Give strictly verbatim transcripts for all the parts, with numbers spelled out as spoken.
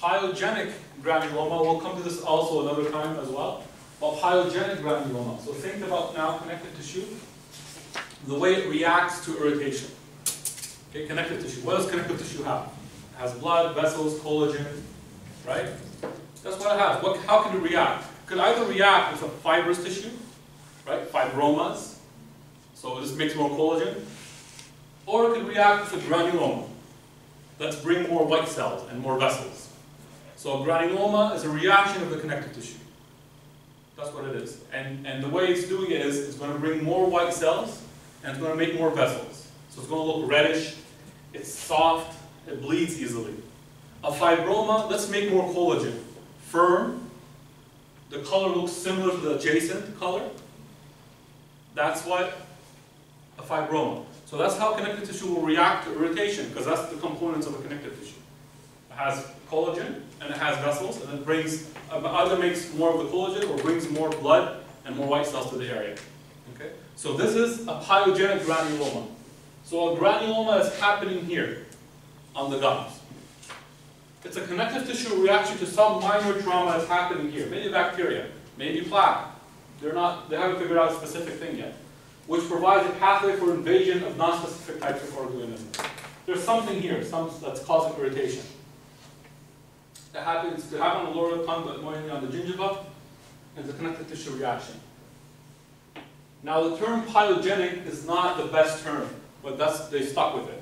Pyogenic granuloma, we'll come to this also another time as well, but pyogenic granuloma. So think about now connective tissue, the way it reacts to irritation. Okay, connective tissue. What does connective tissue have? It has blood, vessels, collagen, right? That's what it has. What, how can it react? It could either react with a fibrous tissue, right? Fibromas. So this makes more collagen. Or it could react with a granuloma. Let's bring more white cells and more vessels. So granuloma is a reaction of the connective tissue. That's what it is. And, and the way it's doing it is it's going to bring more white cells and it's going to make more vessels. So it's going to look reddish, it's soft, it bleeds easily. A fibroma, let's make more collagen. Firm, the color looks similar to the adjacent color. That's what a fibroma. So that's how connective tissue will react to irritation, because that's the components of a connective tissue. It has collagen, and it has vessels, and it brings, either makes more of the collagen or brings more blood and more white cells to the area. Okay? So this is a pyogenic granuloma. So a granuloma is happening here on the gums. It's a connective tissue reaction to some minor trauma that's happening here, maybe bacteria, maybe plaque. They're not, they haven't figured out a specific thing yet, which provides a pathway for invasion of non-specific types of organisms. There's something here, some that's causing irritation. That happens, could happen on the lower tongue, but more on the gingiva, and the connective tissue reaction. Now the term pyogenic is not the best term, but that's, they stuck with it.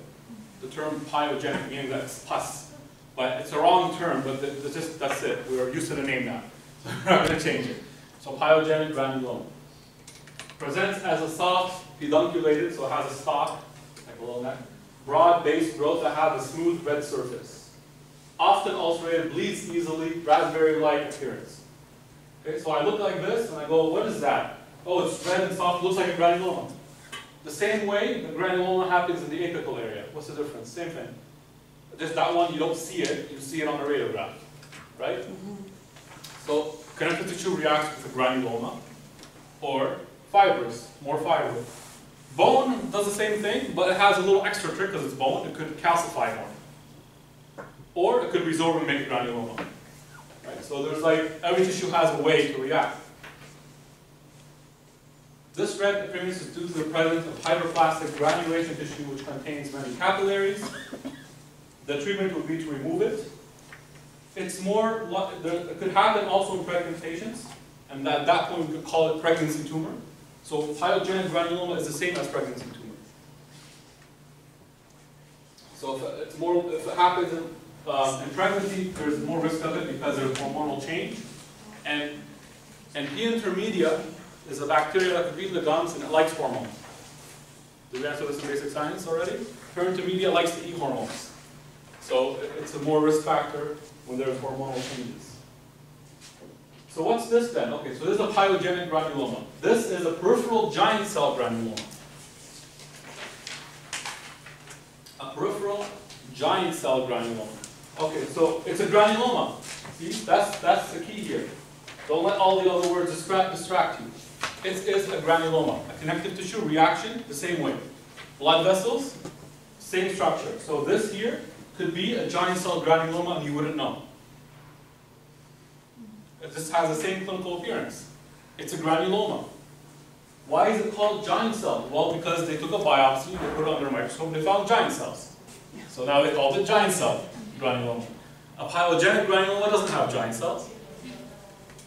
The term pyogenic meaning that it's pus, but it's a wrong term, but the, the just, that's it. We're used to the name now, so we're not going to change it. So pyogenic granuloma. Presents as a soft, pedunculated, so it has a stalk, like a little neck, broad-based growth that has a smooth red surface. Often ulcerated, bleeds easily, raspberry-like appearance. Okay, so I look like this and I go, what is that? Oh, it's red and soft, looks like a granuloma. The same way the granuloma happens in the apical area. What's the difference? Same thing. Just that one, you don't see it, you see it on a radiograph, right? Mm-hmm. So connective tissue reacts with a granuloma, or fibrous, more fibrous. Bone does the same thing, but it has a little extra trick because it's bone. It could calcify more. Or it could resorb and make granuloma. Right? So there's like, every tissue has a way to react. This red appearance is due to the presence of hydroplastic granulation tissue which contains many capillaries. The treatment would be to remove it. It's more, it could happen also in pregnant patients, and at that point we could call it pregnancy tumor. So pyogenic granuloma is the same as pregnancy tumor. So if it's more, if it happens in, uh, in pregnancy, there's more risk of it because there's hormonal change. And, and P. intermedia is a bacteria that could be in the gums and it likes hormones. Did we answer this in basic science already? P. intermedia likes to eat hormones. So it's a more risk factor when there's hormonal changes. So what's this then? Okay, so this is a pyogenic granuloma. This is a peripheral giant cell granuloma. A peripheral giant cell granuloma. Okay, so it's a granuloma. See, that's, that's the key here. Don't let all the other words distract, distract you. It is a granuloma, a connective tissue reaction, the same way. Blood vessels, same structure. So this here could be a giant cell granuloma and you wouldn't know. This has the same clinical appearance. It's a granuloma. Why is it called giant cell? Well, because they took a biopsy, they put it under a microscope, they found giant cells. So now they called it giant cell granuloma. A pyogenic granuloma doesn't have giant cells.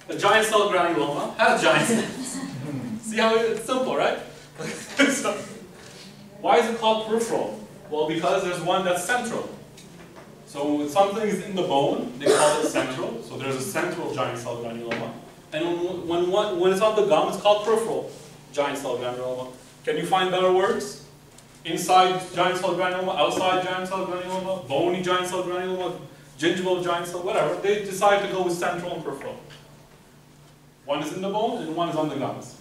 A giant cell granuloma has giant cells. See how it's simple, right? So, why is it called peripheral? Well, because there's one that's central. So when something is in the bone, they call it central. So there's a central giant cell granuloma. And when, when, one, when it's on the gum, it's called peripheral giant cell granuloma. Can you find better words? Inside giant cell granuloma, outside giant cell granuloma, bony giant cell granuloma, gingival giant cell, whatever. They decide to go with central and peripheral. One is in the bone and one is on the gums.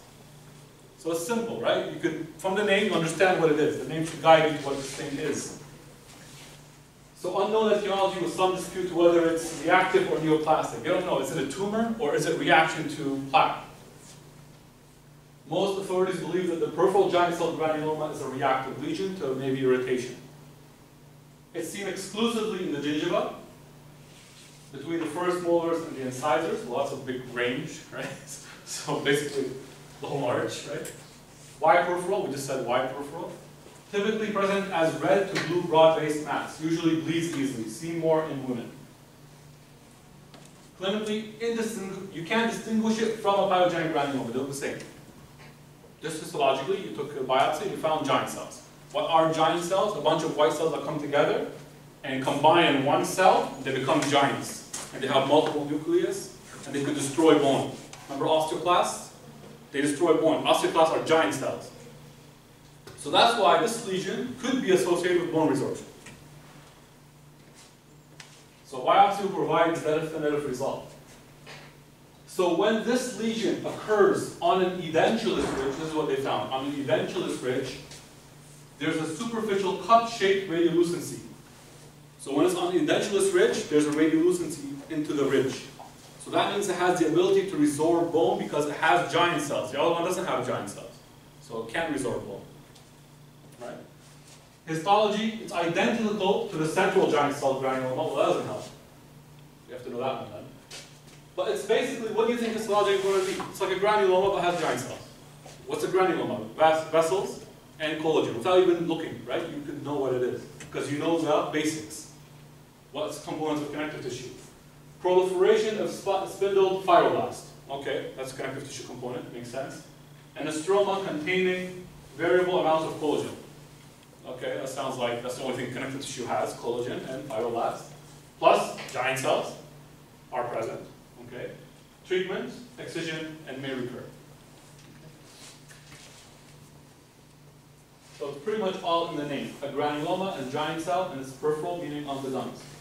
So it's simple, right? You could, from the name, you understand what it is. The name should guide you to what this thing is. So unknown etiology with some dispute whether it's reactive or neoplastic. You don't know, is it a tumor or is it reaction to plaque? Most authorities believe that the peripheral giant cell granuloma is a reactive lesion to maybe irritation. It's seen exclusively in the gingiva, between the first molars and the incisors, lots of big range, right? So basically the whole arch, right? Wide peripheral, we just said wide peripheral. Typically present as red to blue broad-based mass, usually bleeds easily, see more in women. Clinically, you can't distinguish it from a pyogenic granuloma, they're the same. Just histologically, you took a biopsy, you found giant cells. What are giant cells? A bunch of white cells that come together and combine in one cell, they become giants. And they have multiple nucleus, and they could destroy bone. Remember osteoclasts? They destroy bone. Osteoclasts are giant cells. So that's why this lesion could be associated with bone resorption. So biopsy provides definitive result. So when this lesion occurs on an edentulous ridge, this is what they found, on an edentulous ridge, there's a superficial cup-shaped radiolucency. So when it's on the edentulous ridge, there's a radiolucency into the ridge. So that means it has the ability to resorb bone because it has giant cells. The other one doesn't have giant cells, so it can resorb bone. Right? Histology, it's identical to the central giant cell granuloma. Well, that doesn't help. You have to know that one then. But it's basically, what do you think histology is going to be? It's like a granuloma but has giant cells. What's a granuloma? Vas vessels and collagen. Without even looking, right? You could know what it is because you know the basics. What's components of connective tissue? Proliferation of sp spindle fibroblast. Okay, that's a connective tissue component. Makes sense. And a stroma containing variable amounts of collagen. Okay, that sounds like that's the only thing connective tissue has, collagen and fibroblasts. Plus, giant cells are present. Okay, treatment, excision, and may recur. So it's pretty much all in the name, a granuloma and giant cell, and it's peripheral, meaning on the gums.